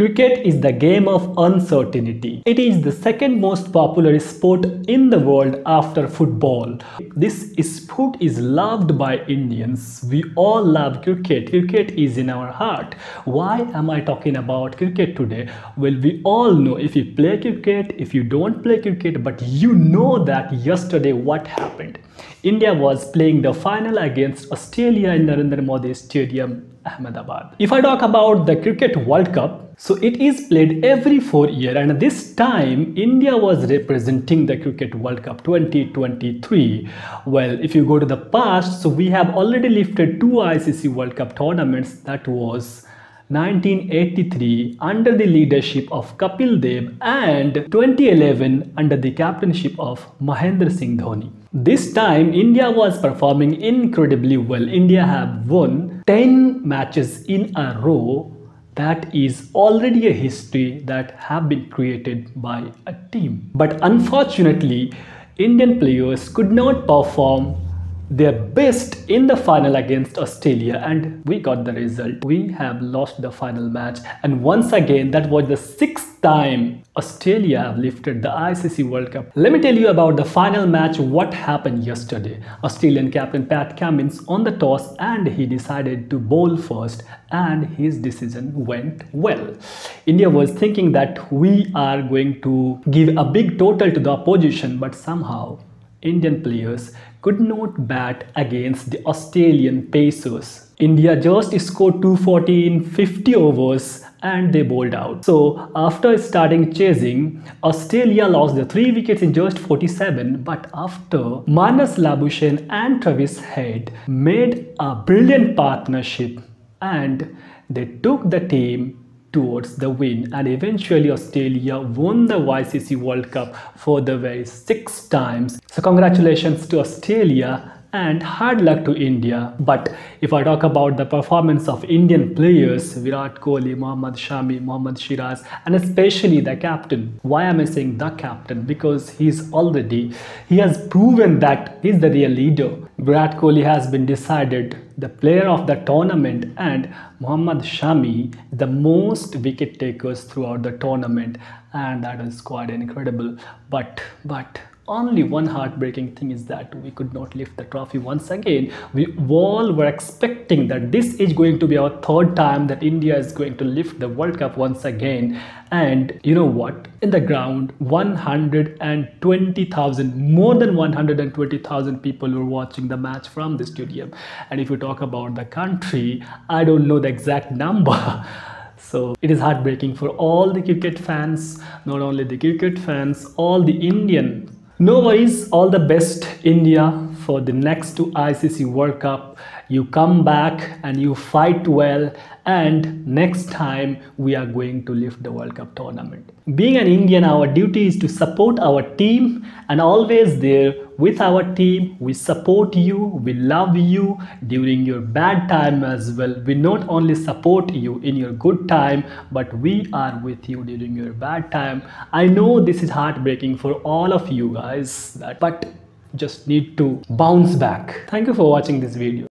Cricket is the game of uncertainty. It is the second most popular sport in the world after football. This sport is loved by Indians. We all love cricket. Cricket is in our heart. Why am I talking about cricket today? Well, we all know if you play cricket, if you don't play cricket, but you know that yesterday what happened. India was playing the final against Australia in Narendra Modi Stadium, Ahmedabad. If I talk about the Cricket World Cup, so it is played every 4 years, and this time India was representing the Cricket World Cup 2023. Well, if you go to the past, so we have already lifted 2 ICC World Cup tournaments, that was 1983 under the leadership of Kapil Dev and 2011 under the captainship of Mahendra Singh Dhoni. This time India was performing incredibly well. India have won 10 matches in a row. That is already a history that have been created by a team. But unfortunately, Indian players could not perform their best in the final against Australia, and we got the result. We have lost the final match, and once again that was the 6th time Australia have lifted the ICC World Cup. Let me tell you about the final match, what happened yesterday. Australian captain Pat Cummins on the toss, and he decided to bowl first, and his decision went well. India was thinking that we are going to give a big total to the opposition, but somehow Indian players could not bat against the Australian pacers. India just scored 240 in 50 overs and they bowled out. So after starting chasing, Australia lost the 3 wickets in just 47, but after Marnus Labuschagne and Travis Head made a brilliant partnership and they took the team towards the win, and eventually Australia won the ICC World Cup for the very 6 times. So congratulations to Australia and hard luck to India. But if I talk about the performance of Indian players, Virat Kohli, Mohammed Shami, Mohammed Shiraz, and especially the captain. Why am I saying the captain? Because he has proven that he's the real leader. Virat Kohli has been decided the player of the tournament, and Mohammed Shami the most wicket takers throughout the tournament, and that is quite incredible. But only one heartbreaking thing is that we could not lift the trophy once again. We all were expecting that this is going to be our 3rd time that India is going to lift the World Cup once again. And you know what? In the ground, 120,000 people were watching the match from the stadium. And if you talk about the country, I don't know the exact number. So it is heartbreaking for all the cricket fans, not only the cricket fans, all the Indian. No worries, all the best India for the next 2 ICC World Cup. You come back and you fight well, and next time we are going to lift the World Cup tournament. Being an Indian, our duty is to support our team, and always there with our team. We support you, we love you during your bad time as well. We not only support you in your good time, but we are with you during your bad time. I know this is heartbreaking for all of you guys, but just need to bounce back. Thank you for watching this video.